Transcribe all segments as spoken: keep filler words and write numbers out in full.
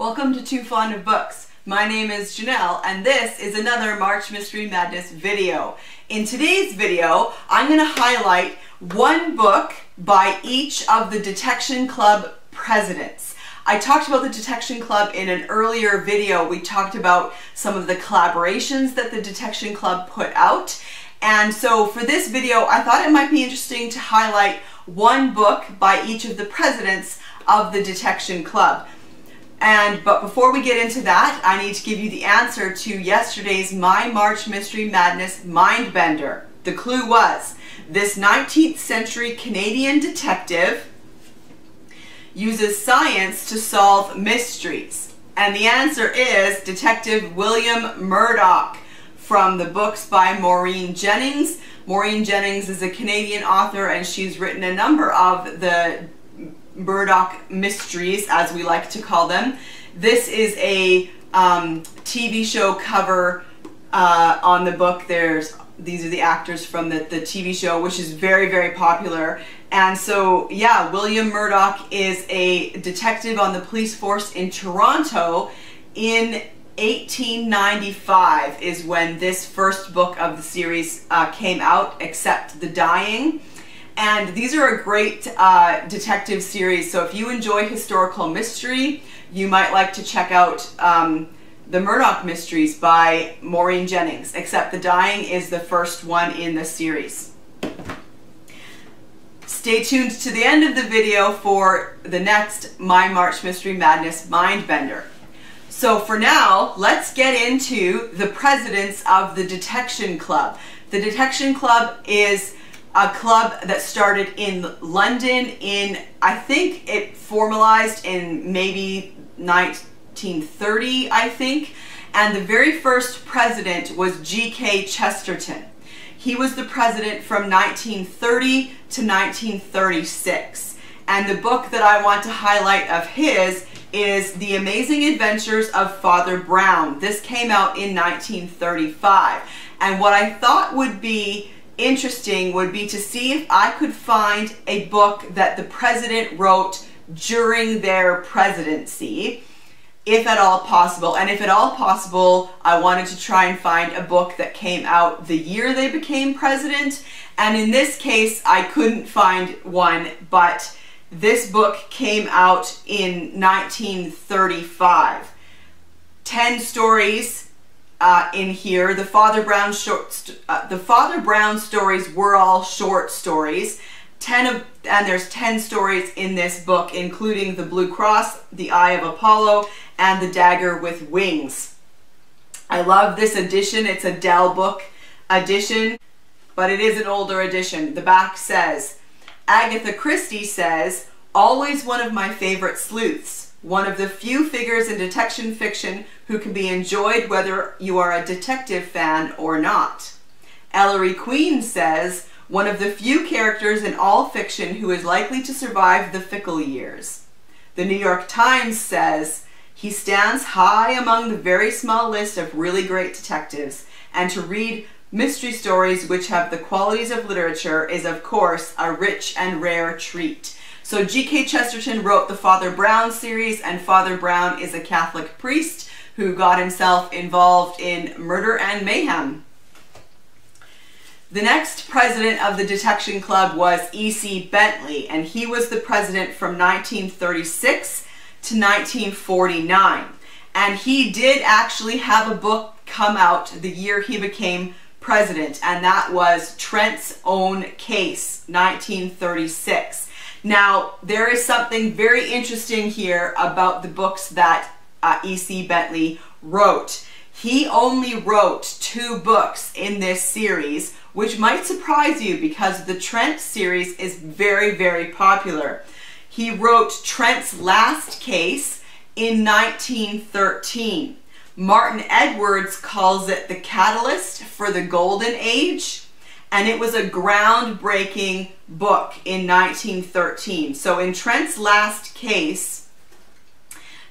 Welcome to Too Fond of Books. My name is Janelle and this is another March Mystery Madness video. In today's video, I'm going to highlight one book by each of the Detection Club presidents. I talked about the Detection Club in an earlier video. We talked about some of the collaborations that the Detection Club put out. And so for this video, I thought it might be interesting to highlight one book by each of the presidents of the Detection Club. And but before we get into that, I need to give you the answer to yesterday's My March Mystery Madness Mindbender. The clue was, this nineteenth century Canadian detective uses science to solve mysteries. And the answer is Detective William Murdoch, from the books by Maureen Jennings. Maureen Jennings is a Canadian author and she's written a number of the Murdoch Mysteries, as we like to call them. This is a um, T V show cover uh, on the book. There's These are the actors from the, the T V show, which is very, very popular. And so, yeah, William Murdoch is a detective on the police force in Toronto. In eighteen ninety-five is when this first book of the series uh, came out, Except the Dying. And these are a great uh, detective series. So if you enjoy historical mystery, you might like to check out um, The Murdoch Mysteries by Maureen Jennings, except The Dying is the first one in the series. Stay tuned to the end of the video for the next My March Mystery Madness Mindbender. So for now, let's get into the presidents of the Detection Club. The Detection Club is a club that started in London in, I think it formalized in maybe nineteen thirty, I think, and the very first president was G K Chesterton. He was the president from nineteen thirty to nineteen thirty-six, and the book that I want to highlight of his is The Amazing Adventures of Father Brown. This came out in nineteen thirty-five, and what I thought would be interesting would be to see if I could find a book that the president wrote during their presidency, if at all possible. And if at all possible, I wanted to try and find a book that came out the year they became president. And in this case, I couldn't find one, but this book came out in nineteen thirty-five. Ten stories uh, in here. The Father Brown short, uh, the Father Brown stories were all short stories. Ten of, and there's ten stories in this book, including The Blue Cross, The Eye of Apollo, and The Dagger with Wings. I love this edition. It's a Dell Book edition, but it is an older edition. The back says, Agatha Christie says, always one of my favorite sleuths, one of the few figures in detection fiction who can be enjoyed whether you are a detective fan or not. Ellery Queen says, one of the few characters in all fiction who is likely to survive the fickle years. The New York Times says, he stands high among the very small list of really great detectives, and to read mystery stories which have the qualities of literature is, of course, a rich and rare treat. So G K Chesterton wrote the Father Brown series, and Father Brown is a Catholic priest who got himself involved in murder and mayhem. The next president of the Detection Club was E C Bentley, and he was the president from nineteen thirty-six to nineteen forty-nine. And he did actually have a book come out the year he became president, and that was Trent's Own Case, nineteen thirty-six. Now, there is something very interesting here about the books that uh, E C Bentley wrote. He only wrote two books in this series, which might surprise you because the Trent series is very, very popular. He wrote Trent's Last Case in nineteen thirteen. Martin Edwards calls it the catalyst for the Golden Age, and it was a groundbreaking book in nineteen thirteen. So in Trent's Last Case,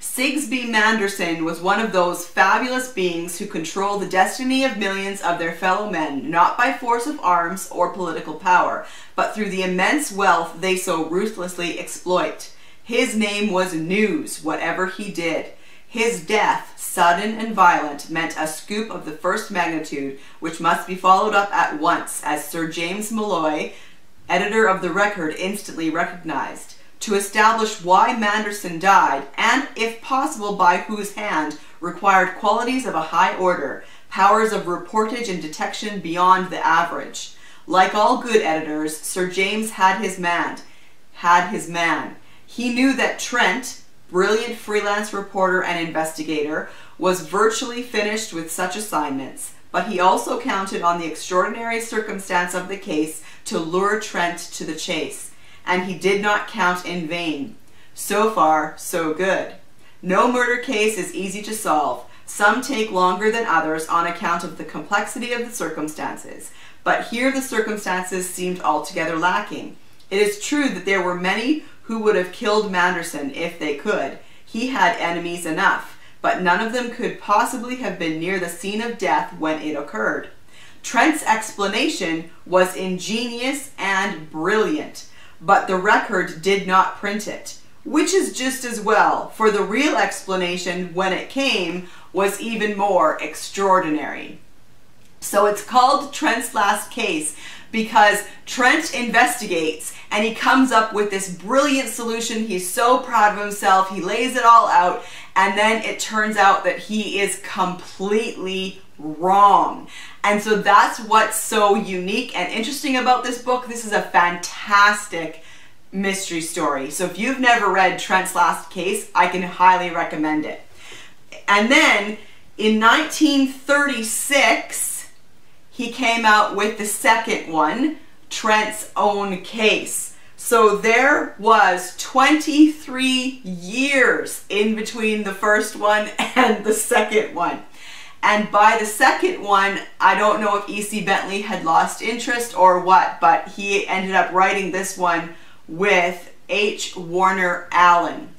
Sigsby Manderson was one of those fabulous beings who control the destiny of millions of their fellow men, not by force of arms or political power, but through the immense wealth they so ruthlessly exploit. His name was news, whatever he did. His death, sudden and violent, meant a scoop of the first magnitude, which must be followed up at once, as Sir James Molloy, editor of the record, instantly recognized, to establish why Manderson died, and, if possible, by whose hand, required qualities of a high order, powers of reportage and detection beyond the average. Like all good editors, Sir James had his man. Had his man. He knew that Trent, brilliant freelance reporter and investigator, was virtually finished with such assignments, but he also counted on the extraordinary circumstance of the case to lure Trent to the chase, and he did not count in vain. So far, so good. No murder case is easy to solve. Some take longer than others on account of the complexity of the circumstances, but here the circumstances seemed altogether lacking. It is true that there were many who would have killed Manderson if they could. He had enemies enough, but none of them could possibly have been near the scene of death when it occurred. Trent's explanation was ingenious and brilliant, but the record did not print it, which is just as well, for the real explanation, when it came, was even more extraordinary. So it's called Trent's Last Case because Trent investigates and he comes up with this brilliant solution. He's so proud of himself. He lays it all out, and then it turns out that he is completely wrong. And so that's what's so unique and interesting about this book. This is a fantastic mystery story. So if you've never read Trent's Last Case, I can highly recommend it. And then in nineteen thirty-six, he came out with the second one, Trent's Own Case. So there was twenty-three years in between the first one and the second one. And by the second one, I don't know if E C Bentley had lost interest or what, but he ended up writing this one with H. Warner Allen.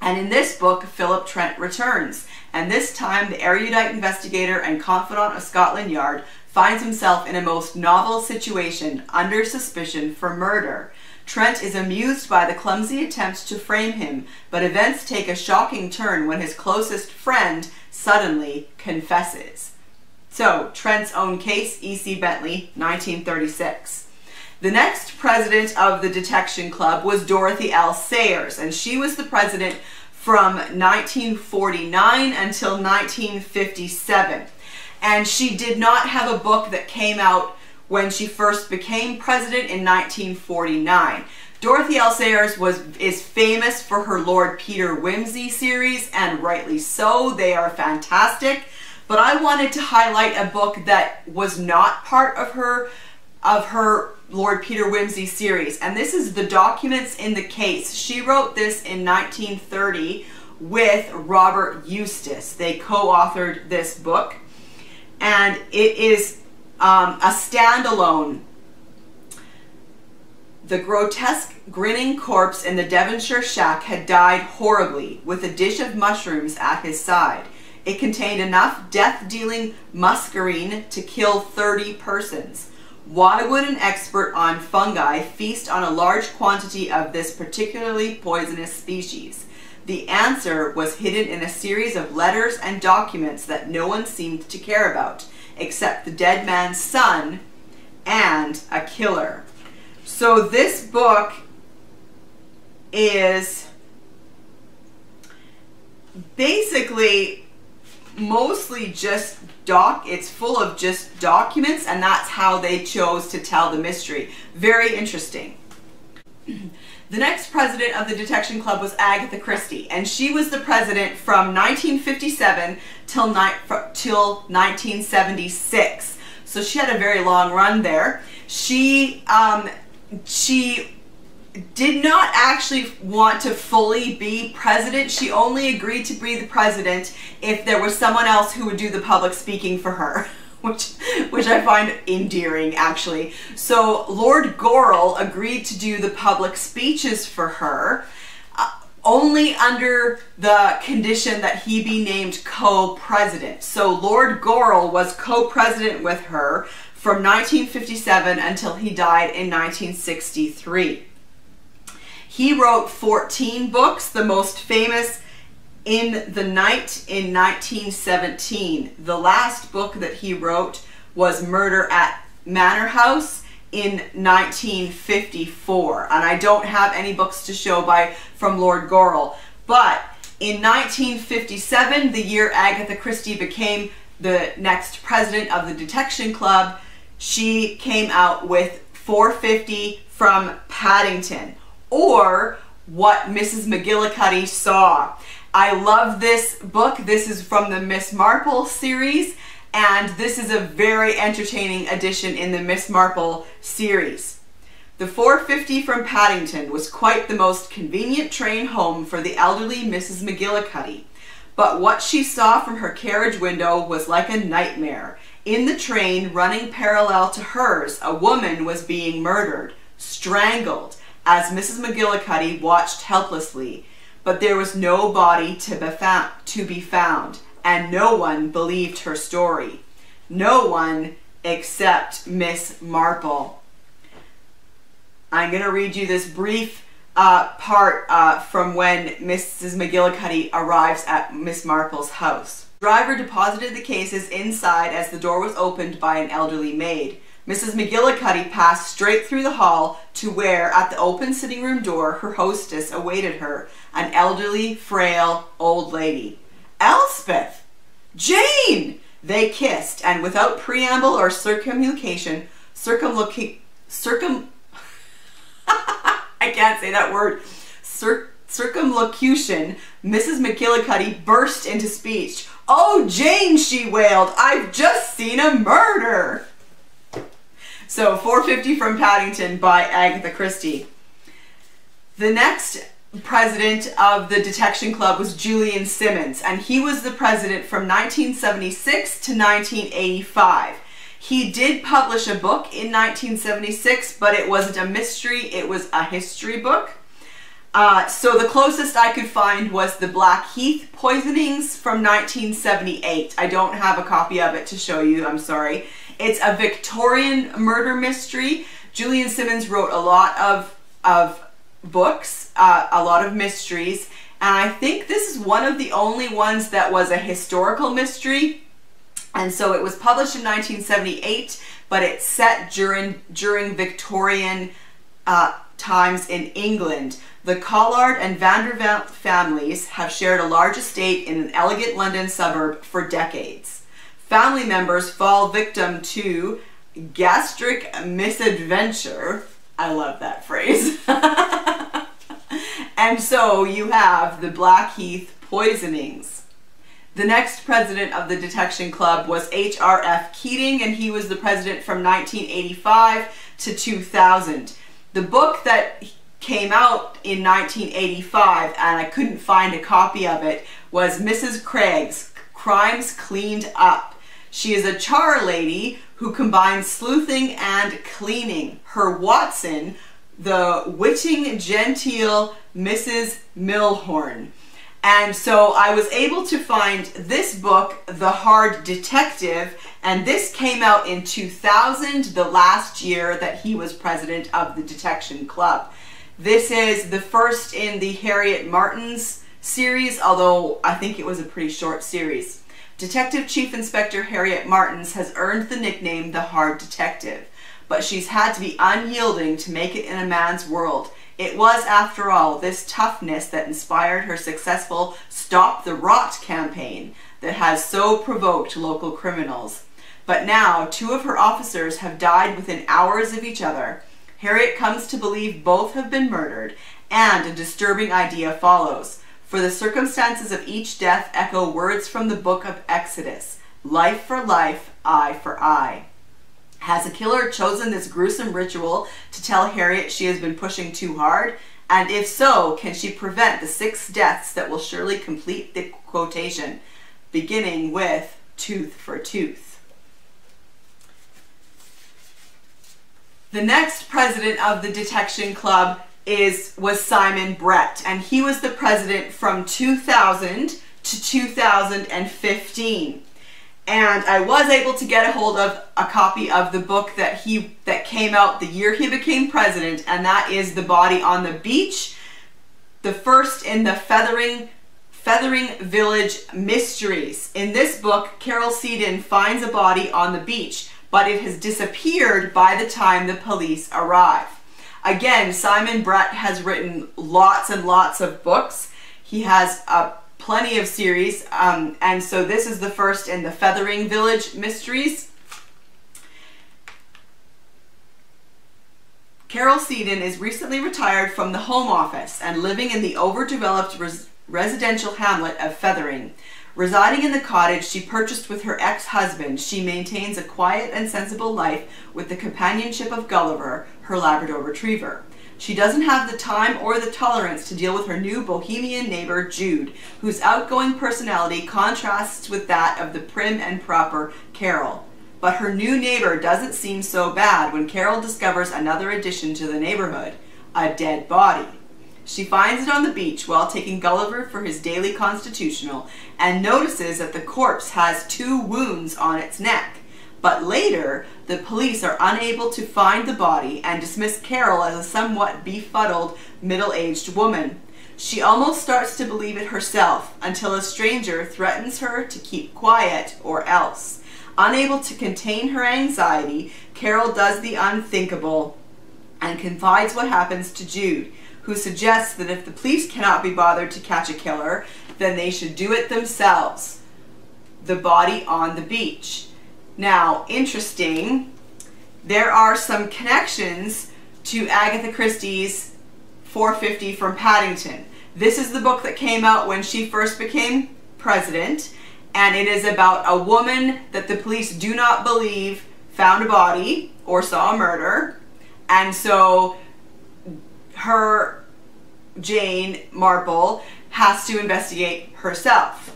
And in this book, Philip Trent returns. And this time, the erudite investigator and confidant of Scotland Yard finds himself in a most novel situation, under suspicion for murder. Trent is amused by the clumsy attempts to frame him, but events take a shocking turn when his closest friend suddenly confesses. So, Trent's Own Case, E C Bentley, nineteen thirty-six. The next president of the Detection Club was Dorothy L. Sayers, and she was the president from nineteen forty-nine until nineteen fifty-seven. And she did not have a book that came out when she first became president in nineteen forty-nine. Dorothy L. Sayers was, is famous for her Lord Peter Wimsey series, and rightly so. They are fantastic. But I wanted to highlight a book that was not part of her, of her Lord Peter Wimsey series, and this is The Documents in the Case. She wrote this in nineteen thirty with Robert Eustace. They co-authored this book, and it is um, a standalone. The grotesque grinning corpse in the Devonshire shack had died horribly, with a dish of mushrooms at his side. It contained enough death-dealing muscarine to kill thirty persons. Why would an expert on fungi feast on a large quantity of this particularly poisonous species? The answer was hidden in a series of letters and documents that no one seemed to care about, except the dead man's son and a killer. So this book is basically mostly just doc it's full of just documents, and that's how they chose to tell the mystery. Very interesting. The next president of the Detection Club was Agatha Christie, and she was the president from nineteen fifty-seven till ni till nineteen seventy-six. So she had a very long run there. She um she did not actually want to fully be president. She only agreed to be the president if there was someone else who would do the public speaking for her, which which I find endearing, actually. So Lord Gorell agreed to do the public speeches for her, uh, only under the condition that he be named co-president. So Lord Gorell was co-president with her from nineteen fifty-seven until he died in nineteen sixty-three. He wrote fourteen books, the most famous In the night in nineteen seventeen, the last book that he wrote was Murder at Manor House in nineteen fifty-four. And I don't have any books to show by from Lord Gorell. But in nineteen fifty-seven, the year Agatha Christie became the next president of the Detection Club, she came out with four fifty from Paddington, or What Missus McGillicuddy Saw. I love this book. This is from the Miss Marple series, and this is a very entertaining edition in the Miss Marple series. The four fifty from Paddington was quite the most convenient train home for the elderly Missus McGillicuddy, but what she saw from her carriage window was like a nightmare. In the train running parallel to hers, a woman was being murdered, strangled, as Missus McGillicuddy watched helplessly, but there was no body to be found, to be found, and no one believed her story. No one except Miss Marple. I'm going to read you this brief uh, part uh, from when Missus McGillicuddy arrives at Miss Marple's house. The driver deposited the cases inside as the door was opened by an elderly maid. Missus McGillicuddy passed straight through the hall to where, at the open sitting room door, her hostess awaited her, an elderly, frail old lady. "Elspeth! Jane!" They kissed, and without preamble or circumlocution, circumlocu... circum... I can't say that word. Cir circumlocution, Missus McGillicuddy burst into speech. "Oh, Jane," she wailed, "I've just seen a murder." So, four fifty from Paddington by Agatha Christie. The next president of the Detection Club was Julian Symons, and he was the president from nineteen seventy-six to nineteen eighty-five. He did publish a book in nineteen seventy-six, but it wasn't a mystery, it was a history book. Uh, so the closest I could find was The Blackheath Poisonings from nineteen seventy-eight. I don't have a copy of it to show you, I'm sorry. It's a Victorian murder mystery. Julian Symons wrote a lot of, of books, uh, a lot of mysteries, and I think this is one of the only ones that was a historical mystery. And so it was published in nineteen seventy-eight, but it's set during, during Victorian uh, times in England. The Collard and Vanderbilt families have shared a large estate in an elegant London suburb for decades. Family members fall victim to gastric misadventure. I love that phrase. And so you have the Blackheath Poisonings. The next president of the Detection Club was H R F Keating, and he was the president from nineteen eighty-five to two thousand. The book that came out in nineteen eighty-five, and I couldn't find a copy of it, was Missus Craig's Crimes Cleaned Up. She is a char lady who combines sleuthing and cleaning. Her Watson, the witching genteel Missus Milhorn. And so I was able to find this book, The Hard Detective, and this came out in two thousand, the last year that he was president of the Detection Club. This is the first in the Harriet Martens series, although I think it was a pretty short series. Detective Chief Inspector Harriet Martens has earned the nickname The Hard Detective, but she's had to be unyielding to make it in a man's world. It was, after all, this toughness that inspired her successful Stop the Rot campaign that has so provoked local criminals. But now, two of her officers have died within hours of each other. Harriet comes to believe both have been murdered, and a disturbing idea follows, for the circumstances of each death echo words from the Book of Exodus, life for life, eye for eye. Has a killer chosen this gruesome ritual to tell Harriet she has been pushing too hard? And if so, can she prevent the six deaths that will surely complete the quotation, beginning with tooth for tooth? The next president of the Detection Club is was Simon Brett, and he was the president from two thousand to two thousand fifteen. And I was able to get a hold of a copy of the book that he that came out the year he became president, and that is The Body on the Beach, the first in the Fethering Fethering Village Mysteries. In this book, Carole Seddon finds a body on the beach, but it has disappeared by the time the police arrive. Again, Simon Brett has written lots and lots of books. He has uh, plenty of series, um, and so this is the first in the Fethering Village Mysteries. Carole Seddon is recently retired from the Home Office and living in the overdeveloped res residential hamlet of Fethering. Residing in the cottage she purchased with her ex-husband, she maintains a quiet and sensible life with the companionship of Gulliver, her Labrador retriever. She doesn't have the time or the tolerance to deal with her new bohemian neighbor, Jude, whose outgoing personality contrasts with that of the prim and proper Carole. But her new neighbor doesn't seem so bad when Carole discovers another addition to the neighborhood, a dead body. She finds it on the beach while taking Gulliver for his daily constitutional and notices that the corpse has two wounds on its neck. But later, the police are unable to find the body and dismiss Carole as a somewhat befuddled, middle-aged woman. She almost starts to believe it herself until a stranger threatens her to keep quiet or else. Unable to contain her anxiety, Carole does the unthinkable and confides what happens to Jude, who suggests that if the police cannot be bothered to catch a killer, then they should do it themselves. The Body on the Beach. Now, interesting, there are some connections to Agatha Christie's four fifty from Paddington. This is the book that came out when she first became president, and it is about a woman that the police do not believe found a body or saw a murder. And so her, Jane Marple, has to investigate herself.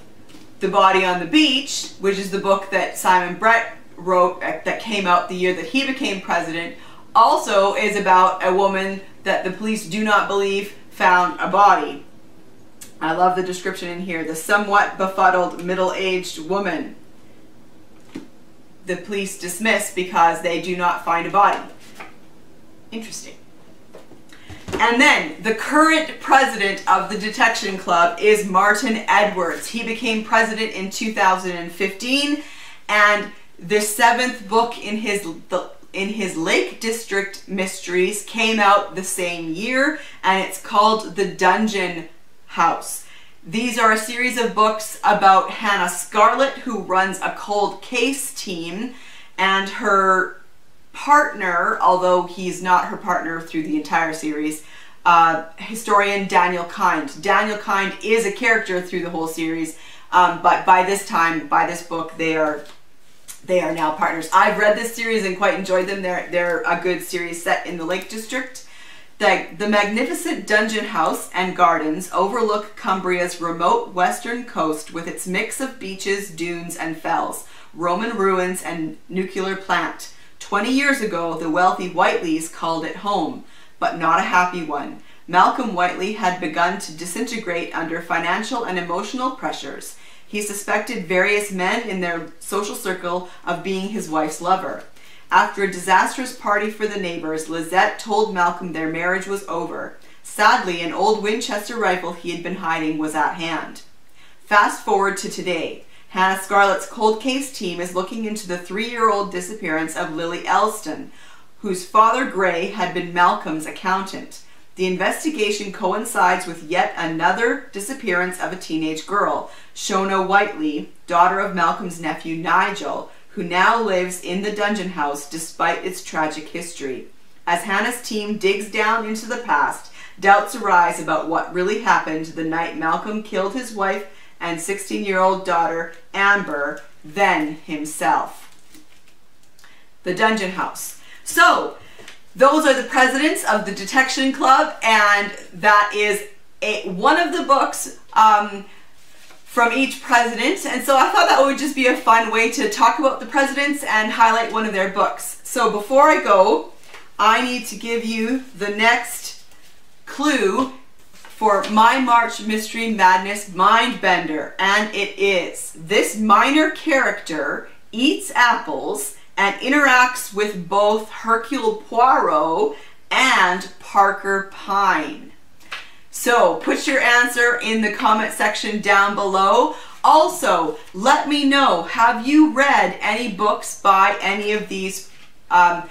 The Body on the Beach, which is the book that Simon Brett wrote that came out the year that he became president, also is about a woman that the police do not believe found a body. I love the description in here. The somewhat befuddled middle-aged woman the police dismiss because they do not find a body. Interesting. And then the current president of the Detection Club is Martin Edwards. He became president in two thousand fifteen, and the seventh book in his the, in his Lake District Mysteries came out the same year, and it's called The Dungeon House. These are a series of books about Hannah Scarlett, who runs a cold case team, and her partner, although he's not her partner through the entire series, uh, historian Daniel Kind. Daniel Kind is a character through the whole series, um, but by this time, by this book, they are they are now partners. I've read this series and quite enjoyed them. They're, they're a good series set in the Lake District. The, the magnificent dungeon house and gardens overlook Cumbria's remote western coast with its mix of beaches, dunes, and fells, Roman ruins, and nuclear plant. Twenty years ago, the wealthy Whiteleys called it home, but not a happy one. Malcolm Whiteley had begun to disintegrate under financial and emotional pressures. He suspected various men in their social circle of being his wife's lover. After a disastrous party for the neighbors, Lizette told Malcolm their marriage was over. Sadly, an old Winchester rifle he had been hiding was at hand. Fast forward to today. Hannah Scarlett's cold case team is looking into the three-year-old disappearance of Lily Elston, whose father, Gray, had been Malcolm's accountant. The investigation coincides with yet another disappearance of a teenage girl, Shona Whiteley, daughter of Malcolm's nephew, Nigel, who now lives in the dungeon house despite its tragic history. As Hannah's team digs down into the past, doubts arise about what really happened the night Malcolm killed his wife and sixteen-year-old daughter, Amber, then himself. The Dungeon House. So, those are the presidents of the Detection Club, and that is a, one of the books um, from each president, and so I thought that would just be a fun way to talk about the presidents and highlight one of their books. So before I go, I need to give you the next clue for my March Mystery Madness Mindbender, and it is this minor character eats apples and interacts with both Hercule Poirot and Parker Pyne. So put your answer in the comment section down below. Also, let me know, have you read any books by any of these um,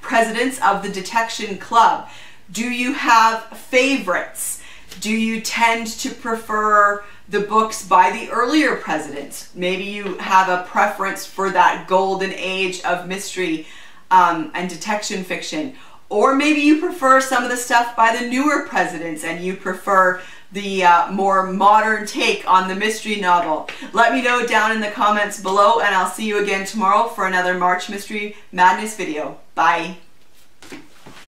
presidents of the Detection Club? Do you have favorites? Do you tend to prefer the books by the earlier presidents? Maybe you have a preference for that golden age of mystery um, and detection fiction. Or maybe you prefer some of the stuff by the newer presidents and you prefer the uh, more modern take on the mystery novel. Let me know down in the comments below, and I'll see you again tomorrow for another March Mystery Madness video. Bye.